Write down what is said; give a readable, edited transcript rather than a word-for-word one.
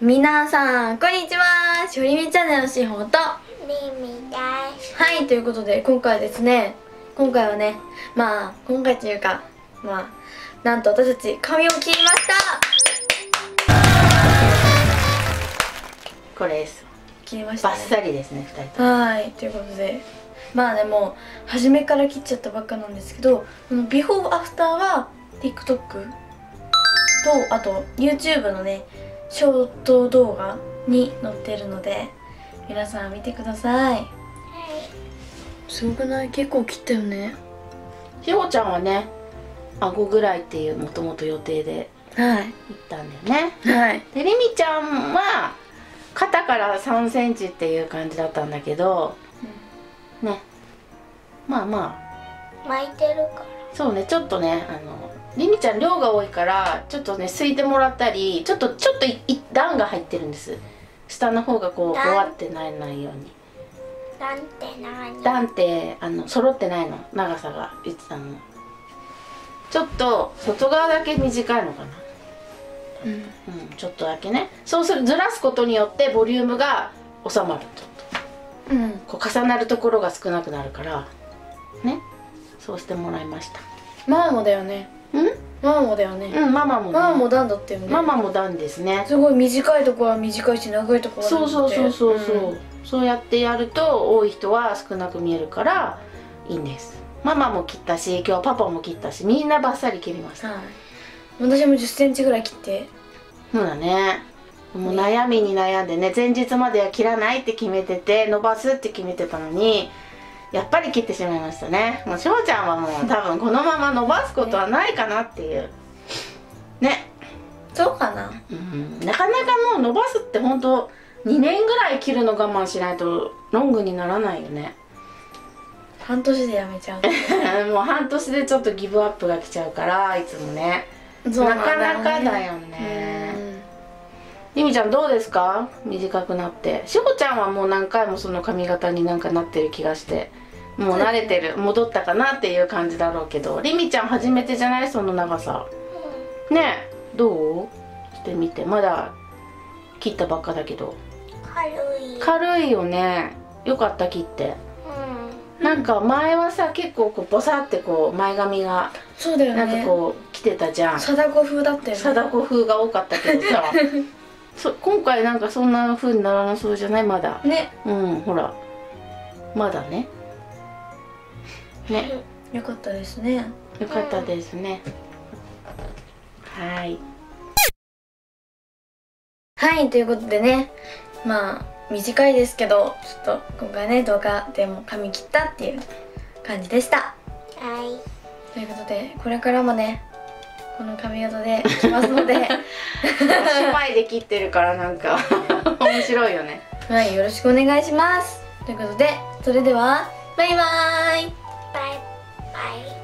皆さんこんにちは、しほりみチャンネルのしほとみみです。はい、ということで今回はねなんと私たち髪を切りましたこれです。切りましたね、バッサリですね、2人とも。はい、ということでもう初めから切っちゃったばっかなんですけど、ビフォーアフターは TikTok とあと YouTube のねショート動画に載ってるので皆さん見てください。はい、すごくない？結構切ったよね。ひほちゃんはね、顎ぐらいっていうもともと予定で行ったんだよね。はい。でりみちゃんは肩から3センチっていう感じだったんだけど、うん、ね、巻いてるからそうね、ちょっとねりみちゃん量が多いからちょっとねすいてもらったり、ちょっと段が入ってるんです。下の方がこうごわってならないように。段って何？段って揃ってないの、長さが言ってたの。ちょっと外側だけ短いのかな。うん、うん、ちょっとだけね。そうする、ずらすことによってボリュームが収まると、うん、こう重なるところが少なくなるからね、そうしてもらいました。ママもだよね。ママも段だったよね。ママも段ですね。すごい短いところは短いし長いところは長い。そうやってやると多い人は少なく見えるからいいんです。ママも切ったし、今日パパも切ったし、みんなバッサリ切りました。はい、私も10センチぐらい切って。そうだね、もう悩みに悩んでね、前日までは切らないって決めてて伸ばすって決めてたのにやっぱり切ってしまいましたね。もうしほちゃんはもう多分このまま伸ばすことはないかなっていうね。そうかな、うん、なかなかもう伸ばすって本当2年ぐらい切るの我慢しないとロングにならないよね。半年でやめちゃうもう半年でちょっとギブアップが来ちゃうからいつもね。なかなかだよね。りみちゃんどうですか、短くなって。しほちゃんはもう何回もその髪型になんかなってる気がしてもう慣れてる、戻ったかなっていう感じだろうけど、りみちゃん初めてじゃない、その長さ、うん、ねえ、どうしてみて。まだ切ったばっかだけど軽いよね。よかった、切って、うん、なんか前はさ結構こうボサってこう前髪がそうだよね、なんかこう来てたじゃん。貞子風だったよね。貞子風が多かったけどさ今回なんかそんな風にならなそうじゃない、まだね。うん、ほらまだね。ね、よかったですね。よかったですね、うん、はいということでね、短いですけどちょっと今回ね動画でも髪切ったっていう感じでした。はい、ということでこれからもねこの髪型で来ますので姉妹で切ってるからなんか面白いよね。はい、よろしくお願いします。ということでそれではバイバーイ。バイバイ。